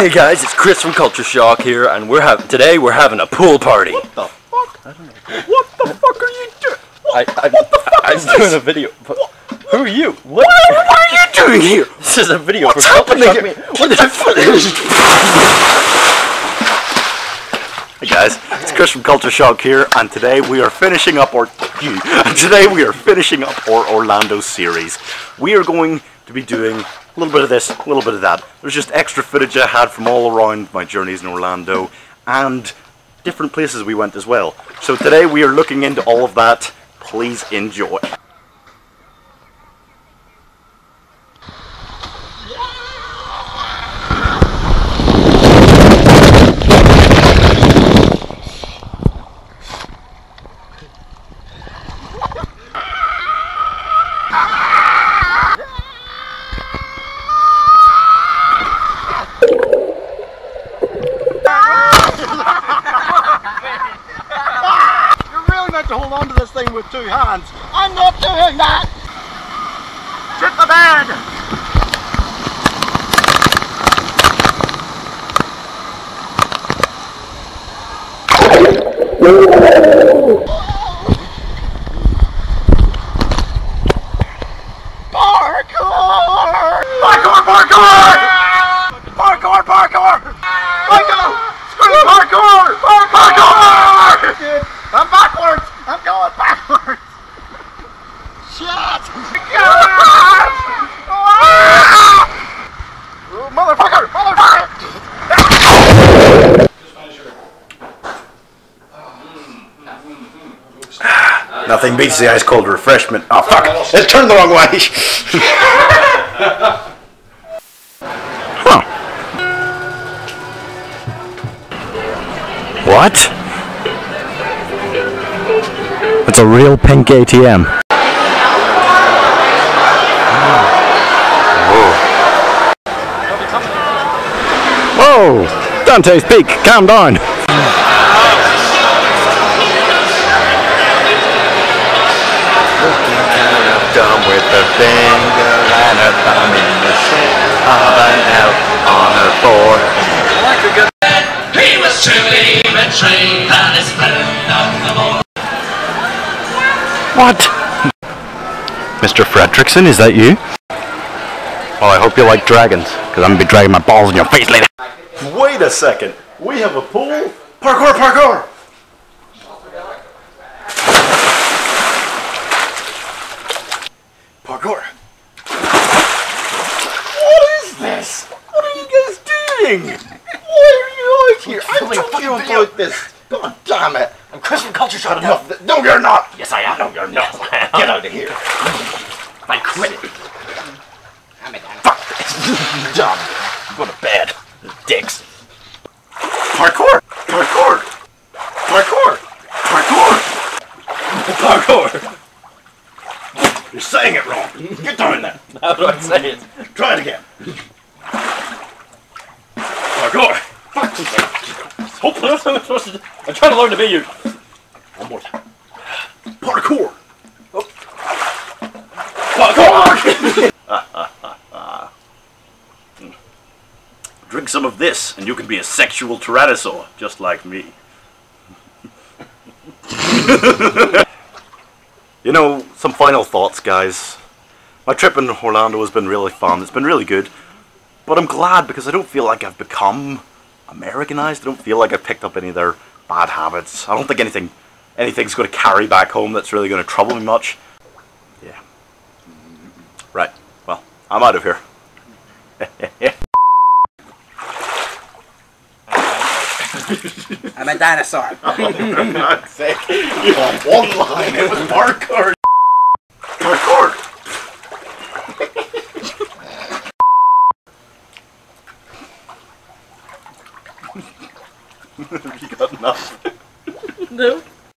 Hey guys, it's Chris from Culture Shock here, and today we're having a pool party. What the fuck? I don't know. What the fuck are you doing? I'm doing a video. What? Who are you? What are you doing here? This is a video. What's happening here? What the fuck? Hey guys, it's Chris from Culture Shock here, and today we are finishing up our Orlando series. We are going to be doing a little bit of this, a little bit of that. There's just extra footage I had from all around my journeys in Orlando and different places we went as well. So today we are looking into all of that. Please enjoy. With two hands. I'm not doing that! Get the bed! Parkour! Parkour! Parkour! Parkour! Parkour! Parkour! Screw parkour! Parkour! Dude, I'm backwards! I'm going backwards! Shit! Oh, motherfucker! Motherfucker! Nothing beats the ice cold refreshment. Oh fuck! It turned the wrong way! Huh. What? It's a real pink ATM. Oh. Whoa! Whoa! Dante's Peak, calm down! Done with the finger and her thumb in the shape of an L on her forehead. He was truly betrayed and his friend on the board. What? Mr. Fredrickson, is that you? Well, I hope you like dragons, because I'm going to be dragging my balls in your face later. Wait a second. We have a pool? Parkour, parkour! Parkour. What is this? What are you guys doing? Why are you out here? I told you about this. God damn it. I'm Chris from Culture Shock. Enough. No, you're not. Yes, I am. No, you're not. Yes, get out of here. I quit it. I'm it. Fuck this. Dumb. I'm going to bed. Dicks. Parkour. Parkour. Parkour. Parkour. Parkour. You're saying it wrong. Get down there. How do I say it? Try it again. Parkour. Fuck this. Hopeless. I'm trying to learn to be you. One more time. Parkour! Oh. Parkour! Drink some of this and you can be a sexual tyrannosaur, just like me. You know, some final thoughts, guys. My trip in Orlando has been really fun, it's been really good. But I'm glad because I don't feel like I've become Americanized. I don't feel like I've picked up any of their bad habits. I don't think anything's going to carry back home that's really going to trouble me much. Yeah. Right. Well, I'm out of here. I'm a dinosaur. Oh, for God's sake. You have one line. It was parkour. Parkour. You got enough? No.